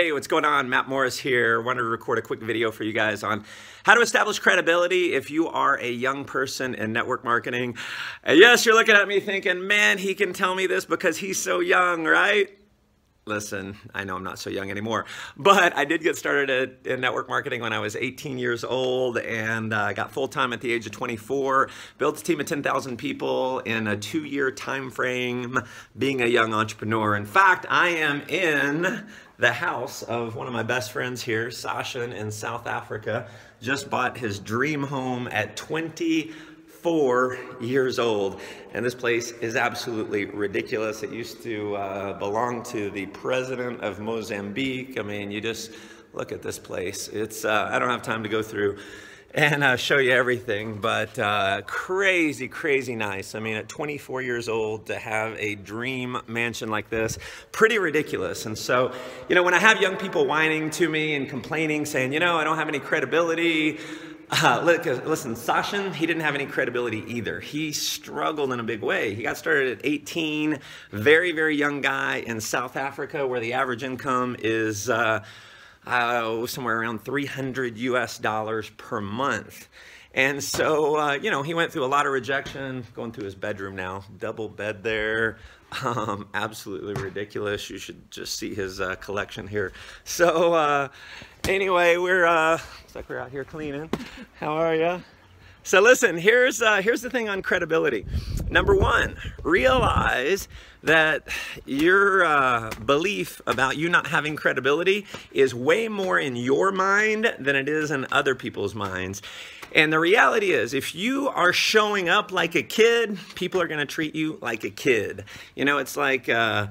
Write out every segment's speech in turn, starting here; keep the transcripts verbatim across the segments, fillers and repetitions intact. Hey, what's going on? Matt Morris here. Wanted to record a quick video for you guys on how to establish credibility if you are a young person in network marketing. And yes, you're looking at me thinking, man, he can tell me this because he's so young, right? Listen, I know I'm not so young anymore, but I did get started at, in network marketing when I was eighteen years old, and uh, got full-time at the age of twenty-four, built a team of ten thousand people in a two-year time frame, being a young entrepreneur. In fact, I am in the house of one of my best friends here, Sachin, in South Africa. Just bought his dream home at twenty-four years old, and this place is absolutely ridiculous. It used to uh, belong to the president of Mozambique. I mean, you just look at this place. It's uh, I don't have time to go through and uh, show you everything, but uh, crazy, crazy nice. I mean, at twenty-four years old to have a dream mansion like this, pretty ridiculous. And so, you know, when I have young people whining to me and complaining, saying, you know, I don't have any credibility. Uh, listen, Sachin, he didn't have any credibility either. He struggled in a big way. He got started at eighteen, very, very young guy in South Africa, where the average income is uh, uh, somewhere around three hundred U S dollars per month. And so, uh, you know, he went through a lot of rejection. Going through his bedroom now, double bed there. Um, absolutely ridiculous. You should just see his uh, collection here. So uh, anyway, we're uh, looks like we're out here cleaning. How are you? So listen, here's uh, here's the thing on credibility. Number one, realize that your uh, belief about you not having credibility is way more in your mind than it is in other people's minds. And the reality is, if you are showing up like a kid, people are going to treat you like a kid. You know, it's like uh,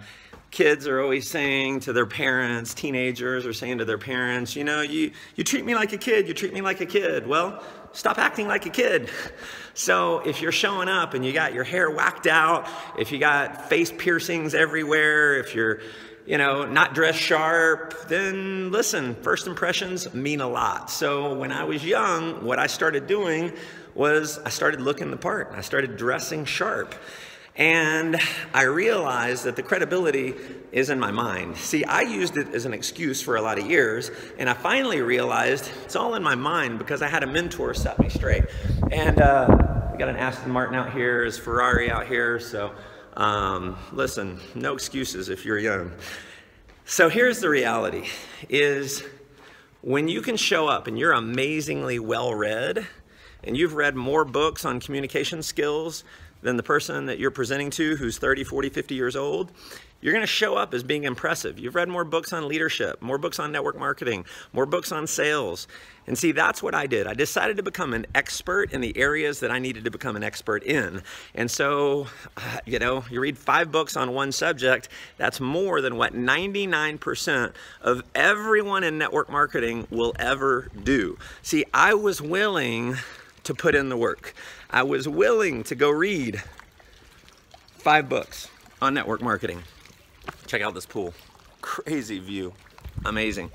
kids are always saying to their parents, teenagers are saying to their parents, you know, you, you treat me like a kid, you treat me like a kid. Well, stop acting like a kid. So if you're showing up and you got your hair whacked out, if you got face piercings everywhere, if you're, you know, not dressed sharp, then listen, first impressions mean a lot. So when I was young, what I started doing was I started looking the part. I started dressing sharp. And I realized that the credibility is in my mind. See, I used it as an excuse for a lot of years, and I finally realized it's all in my mind because I had a mentor set me straight. And uh, I got an Aston Martin out here, his Ferrari out here, so um, listen, no excuses if you're young. So here's the reality, is when you can show up and you're amazingly well-read, and you've read more books on communication skills than the person that you're presenting to who's thirty, forty, fifty years old, you're gonna show up as being impressive. You've read more books on leadership, more books on network marketing, more books on sales. And see, that's what I did. I decided to become an expert in the areas that I needed to become an expert in. And so, uh, you know, you read five books on one subject, that's more than what ninety-nine percent of everyone in network marketing will ever do. See, I was willing to put in the work. I was willing to go read five books on network marketing. Check out this pool. Crazy view. Amazing.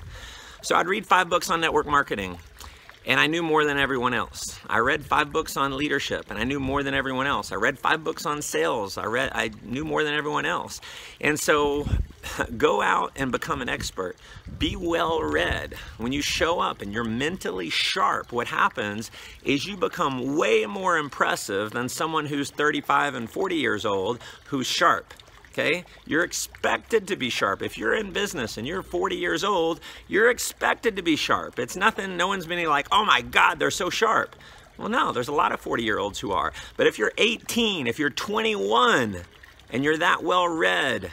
So I'd read five books on network marketing, and I knew more than everyone else. I read five books on leadership, and I knew more than everyone else. I read five books on sales. I read I knew more than everyone else. And so go out and become an expert. Be well read. When you show up and you're mentally sharp, what happens is you become way more impressive than someone who's thirty-five and forty years old who's sharp. Okay? You're expected to be sharp. If you're in business and you're forty years old, you're expected to be sharp. It's nothing, no one's been like, oh my God, they're so sharp. Well, no, there's a lot of forty-year-olds who are. But if you're eighteen, if you're twenty-one, and you're that well read,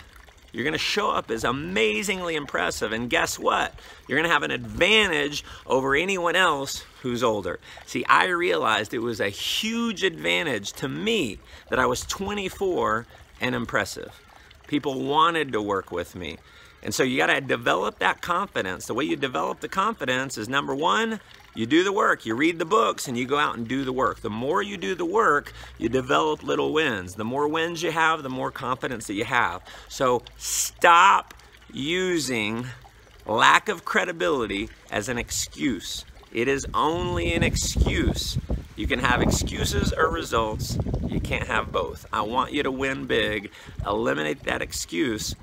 you're gonna show up as amazingly impressive, and guess what? You're gonna have an advantage over anyone else who's older. See, I realized it was a huge advantage to me that I was twenty-four and impressive. People wanted to work with me. And so you gotta develop that confidence. The way you develop the confidence is, number one, you do the work, you read the books, and you go out and do the work. The more you do the work, you develop little wins. The more wins you have, the more confidence that you have. So stop using lack of credibility as an excuse. It is only an excuse. You can have excuses or results. You can't have both. I want you to win big. Eliminate that excuse.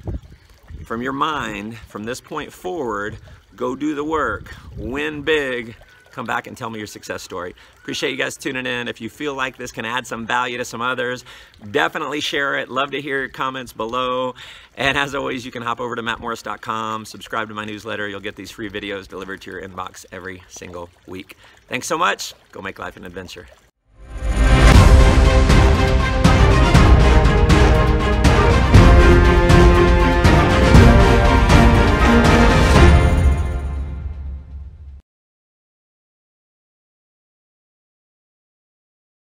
from your mind, from this point forward, go do the work, win big, come back and tell me your success story. Appreciate you guys tuning in. If you feel like this can add some value to some others, definitely share it. Love to hear your comments below. And as always, you can hop over to matt morris dot com, subscribe to my newsletter. You'll get these free videos delivered to your inbox every single week. Thanks so much. Go make life an adventure.